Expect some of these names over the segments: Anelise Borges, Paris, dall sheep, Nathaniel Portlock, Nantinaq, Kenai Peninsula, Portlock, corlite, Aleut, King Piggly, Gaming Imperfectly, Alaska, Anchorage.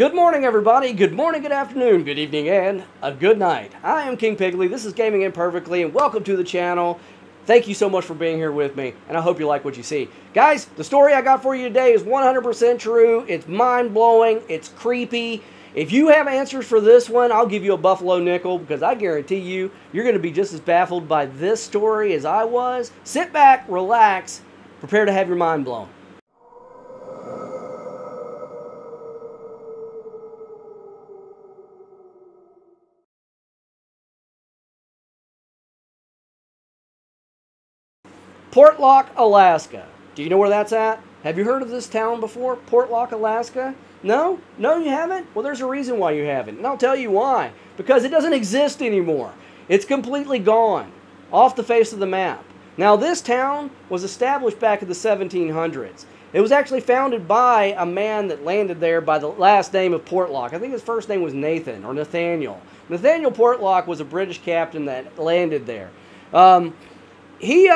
Good morning, everybody. Good morning, good afternoon, good evening, and a good night. I am King Piggly. This is Gaming Imperfectly, and welcome to the channel. Thank you so much for being here with me, and I hope you like what you see. Guys, the story I got for you today is 100% true. It's mind-blowing. It's creepy. If you have answers for this one, I'll give you a buffalo nickel, because I guarantee you, you're going to be just as baffled by this story as I was. Sit back, relax, prepare to have your mind blown. Portlock, Alaska. Do you know where that's at? Have you heard of this town before? Portlock, Alaska? No? No, you haven't? Well, there's a reason why you haven't, and I'll tell you why. Because it doesn't exist anymore. It's completely gone, off the face of the map. Now, this town was established back in the 1700s. It was actually founded by a man that landed there by the last name of Portlock. I think his first name was Nathan or Nathaniel. Nathaniel Portlock was a British captain that landed there. He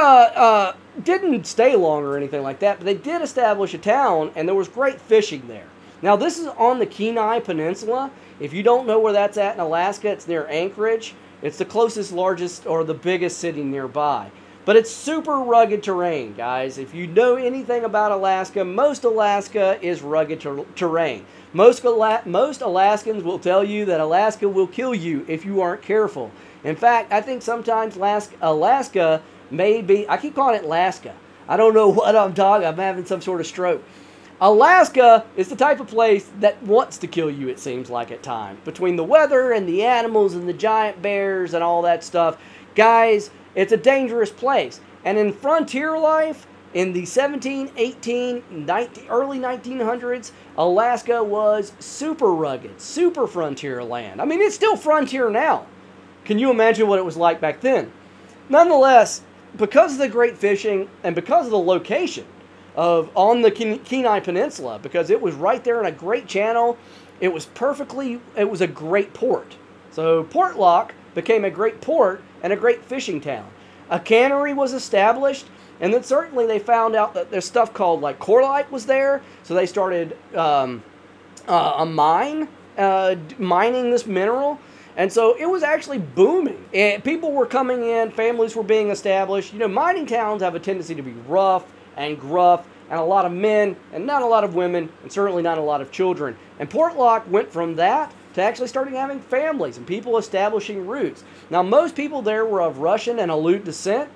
didn't stay long or anything like that, but they did establish a town, and there was great fishing there. Now, this is on the Kenai Peninsula. If you don't know where that's at in Alaska, it's near Anchorage. It's the closest, largest, or the biggest city nearby. But it's super rugged terrain, guys. If you know anything about Alaska, most Alaska is rugged terrain. Most Alaskans will tell you that Alaska will kill you if you aren't careful. In fact, I think sometimes Alaska maybe, I keep calling it Alaska. I don't know what I'm talking. I'm having some sort of stroke. Alaska is the type of place that wants to kill you, it seems like, at times. Between the weather and the animals and the giant bears and all that stuff. Guys, it's a dangerous place. And in frontier life, in the 17, 18, 19, early 1900s, Alaska was super rugged, super frontier land. I mean, it's still frontier now. Can you imagine what it was like back then? Nonetheless, because of the great fishing and because of the location on the Kenai Peninsula, because it was right there in a great channel, it was a great port. So Portlock became a great port and a great fishing town. A cannery was established, and then certainly they found out that there's stuff called like corlite was there, so they started a mine, mining this mineral. And so it was actually booming. People were coming in, families were being established. You know, mining towns have a tendency to be rough and gruff and a lot of men and not a lot of women and certainly not a lot of children. And Portlock went from that to actually starting having families and people establishing roots. Now, most people there were of Russian and Aleut descent.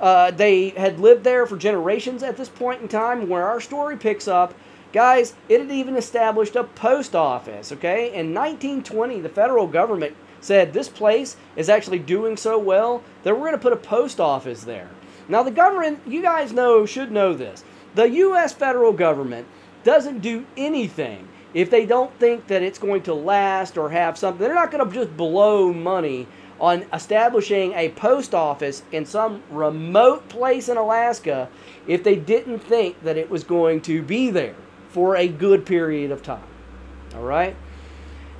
They had lived there for generations at this point in time where our story picks up. Guys, it had even established a post office, okay? In 1920, the federal government said this place is actually doing so well that we're going to put a post office there. Now, the government, you guys know, should know this. The U.S. federal government doesn't do anything if they don't think that it's going to last or have something. They're not going to just blow money on establishing a post office in some remote place in Alaska if they didn't think that it was going to be there for a good period of time, all right?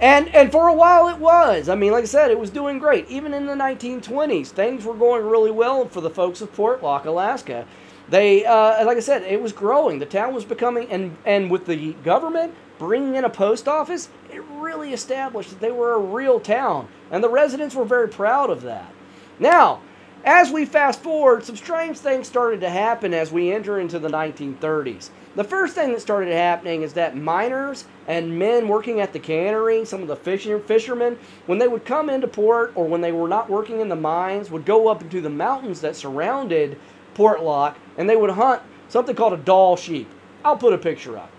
And for a while it was. I mean, like I said, it was doing great. Even in the 1920s, things were going really well for the folks of Portlock, Alaska. They, like I said, it was growing. The town was becoming, and with the government bringing in a post office, it really established that they were a real town, and the residents were very proud of that. Now, as we fast forward, some strange things started to happen as we enter into the 1930s. The first thing that started happening is that miners and men working at the cannery, some of the fishermen, when they would come into port or when they were not working in the mines, would go up into the mountains that surrounded Portlock, and they would hunt something called a dall sheep. I'll put a picture up.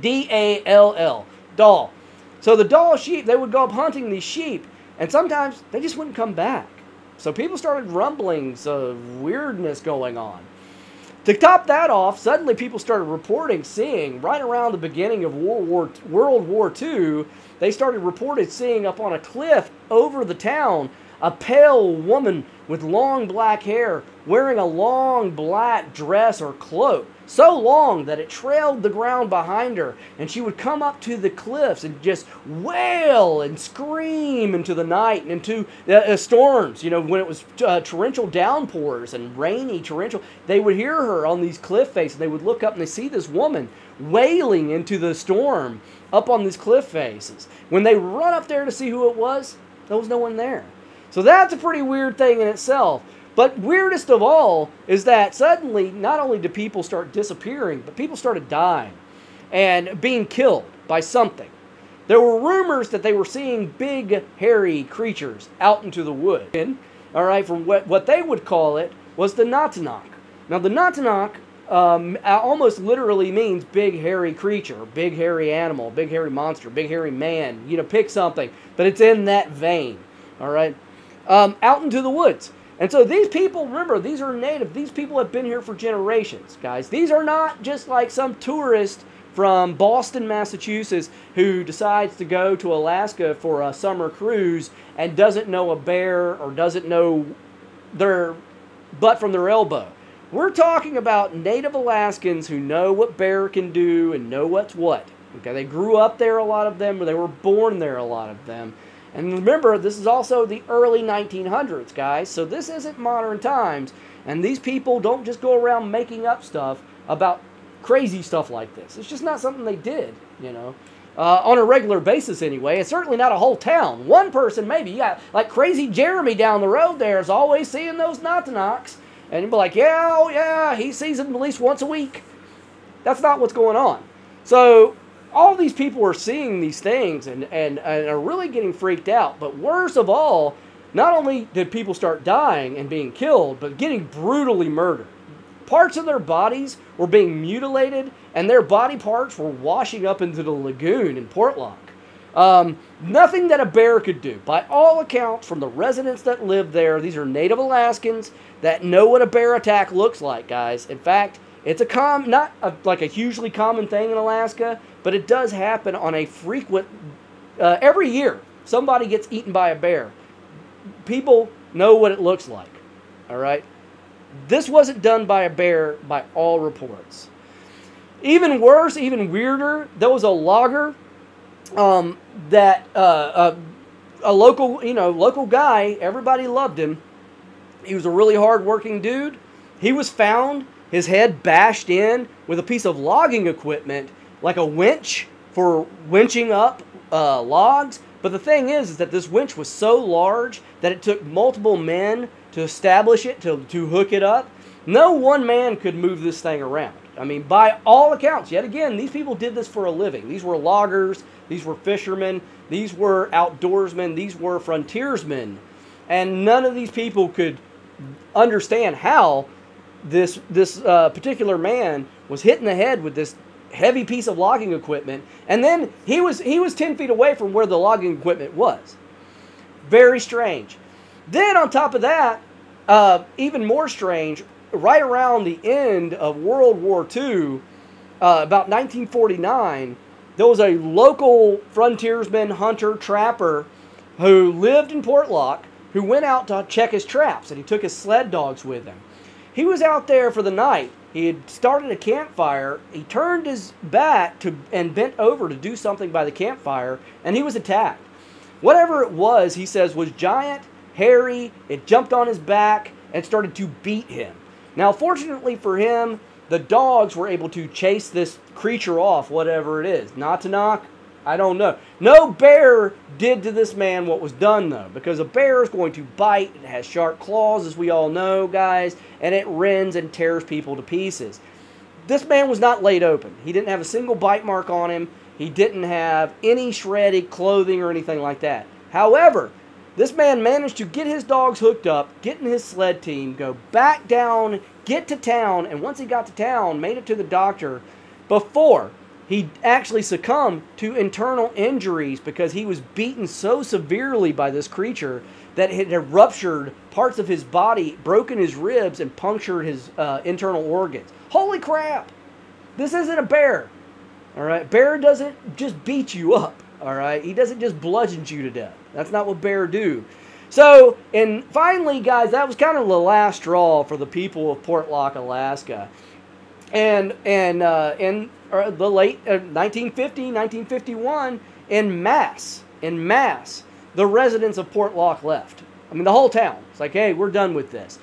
D-A-L-L, dall. So the dall sheep, they would go up hunting these sheep, and sometimes they just wouldn't come back. So people started rumblings of weirdness going on. To top that off, suddenly people started reporting, seeing, right around the beginning of World War II, they started reported seeing up on a cliff over the town a pale woman with long black hair wearing a long black dress or cloak, so long that it trailed the ground behind her, and she would come up to the cliffs and just wail and scream into the night and into storms. You know, when it was torrential downpours and rainy torrential, they would hear her on these cliff faces. They would look up and they see this woman wailing into the storm up on these cliff faces. When they run up there to see who it was, there was no one there. So that's a pretty weird thing in itself. But weirdest of all is that suddenly, not only do people start disappearing, but people started dying and being killed by something. There were rumors that they were seeing big, hairy creatures out into the wood. All right, from what they would call it was the Nantinaq. Now, the Nantinaq almost literally means big, hairy creature, big, hairy animal, big, hairy monster, big, hairy man. You know, pick something. But it's in that vein, all right? Out into the woods. And so these people, remember, these are native. These people have been here for generations, guys. These are not just like some tourist from Boston, Massachusetts, who decides to go to Alaska for a summer cruise and doesn't know a bear or doesn't know their butt from their elbow. We're talking about native Alaskans who know what bear can do and know what's what. Okay, they grew up there, a lot of them, or they were born there, a lot of them. And remember, this is also the early 1900s, guys, so this isn't modern times. And these people don't just go around making up stuff about crazy stuff like this. It's just not something they did, you know, on a regular basis anyway. It's certainly not a whole town. One person maybe. You got like crazy Jeremy down the road there is always seeing those Nantinaqs, and you'd be like, yeah, oh yeah, he sees them at least once a week. That's not what's going on. So all these people are seeing these things and are really getting freaked out. But worst of all, not only did people start dying and being killed, but getting brutally murdered. Parts of their bodies were being mutilated, and their body parts were washing up into the lagoon in Portlock. Nothing that a bear could do. By all accounts, from the residents that live there, these are native Alaskans that know what a bear attack looks like, guys. In fact, it's a not like a hugely common thing in Alaska, but it does happen on a frequent... every year, somebody gets eaten by a bear. People know what it looks like, all right? This wasn't done by a bear, by all reports. Even worse, even weirder, there was a logger that a local, you know, local guy. Everybody loved him. He was a really hard-working dude. He was found, his head bashed in with a piece of logging equipment, like a winch for winching up logs. But the thing is that this winch was so large that it took multiple men to establish it, to hook it up. No one man could move this thing around. I mean, by all accounts, yet again, these people did this for a living. These were loggers, these were fishermen, these were outdoorsmen, these were frontiersmen. And none of these people could understand how this particular man was hit in the head with this heavy piece of logging equipment. And then he was 10 feet away from where the logging equipment was. Very strange. Then on top of that, even more strange, right around the end of World War II, about 1949, there was a local frontiersman, hunter, trapper who lived in Portlock who went out to check his traps, and he took his sled dogs with him. He was out there for the night. He had started a campfire. He turned his back and bent over to do something by the campfire, and he was attacked. Whatever it was, he says, was giant, hairy. It jumped on his back and started to beat him. Now, fortunately for him, the dogs were able to chase this creature off, whatever it is. Nantinaq? I don't know. No bear did to this man what was done, though, because a bear is going to bite. It has sharp claws, as we all know, guys, and it rends and tears people to pieces. This man was not laid open. He didn't have a single bite mark on him. He didn't have any shredded clothing or anything like that. However, this man managed to get his dogs hooked up, get in his sled team, go back down, get to town, and once he got to town, made it to the doctor before he actually succumbed to internal injuries because he was beaten so severely by this creature that it had ruptured parts of his body, broken his ribs, and punctured his internal organs. Holy crap! This isn't a bear, all right? Bear doesn't just beat you up, all right? He doesn't just bludgeon you to death. That's not what bear do. So, and finally, guys, that was kind of the last straw for the people of Portlock, Alaska. And in the late 1950, 1951, in mass, the residents of Portlock left. I mean, the whole town. It's like, hey, we're done with this.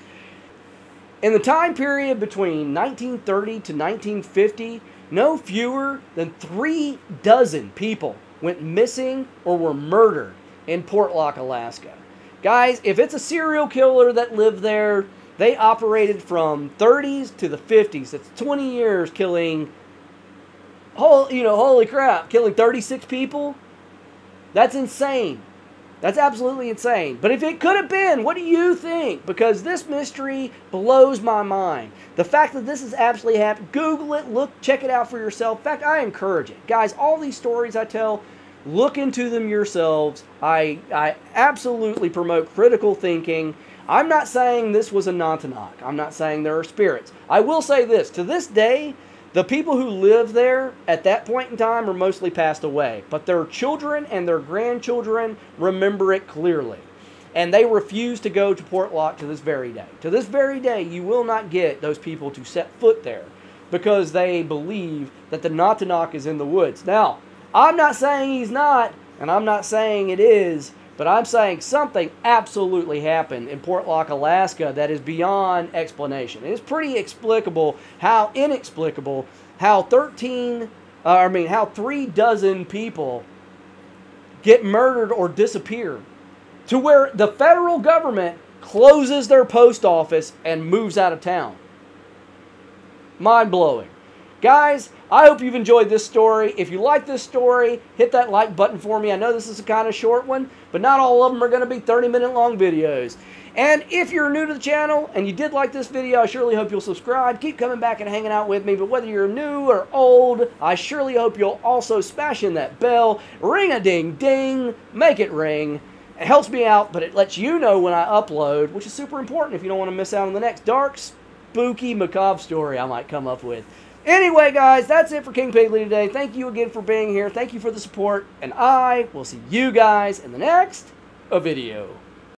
In the time period between 1930 to 1950, No fewer than 3 dozen people went missing or were murdered in Portlock, Alaska. Guys, if it's a serial killer that lived there, they operated from 30s to the 50s. That's 20 years killing, holy crap, killing 36 people? That's insane. That's absolutely insane. But if it could have been, what do you think? Because this mystery blows my mind. The fact that this has absolutely happened, Google it, look, check it out for yourself. In fact, I encourage it. Guys, all these stories I tell, look into them yourselves. I absolutely promote critical thinking. I'm not saying this was a Nantinaq. I'm not saying there are spirits. I will say this. To this day, the people who lived there at that point in time are mostly passed away, but their children and their grandchildren remember it clearly, and they refuse to go to Portlock to this very day. To this very day, you will not get those people to set foot there because they believe that the Nantinaq is in the woods. Now, I'm not saying he's not, and I'm not saying it is, but I'm saying something absolutely happened in Portlock, Alaska that is beyond explanation. It's pretty explicable how inexplicable how 3 dozen people get murdered or disappear to where the federal government closes their post office and moves out of town. Mind-blowing. Guys, I hope you've enjoyed this story. If you like this story, hit that like button for me. I know this is a kind of short one, but not all of them are going to be 30-minute long videos. And if you're new to the channel and you did like this video, I surely hope you'll subscribe. Keep coming back and hanging out with me. But whether you're new or old, I surely hope you'll also smash in that bell. Ring-a-ding-ding. Make it ring. It helps me out, but it lets you know when I upload, which is super important if you don't want to miss out on the next dark, spooky, macabre story I might come up with. Anyway, guys, that's it for King Piggly today. Thank you again for being here. Thank you for the support, and I will see you guys in the next video.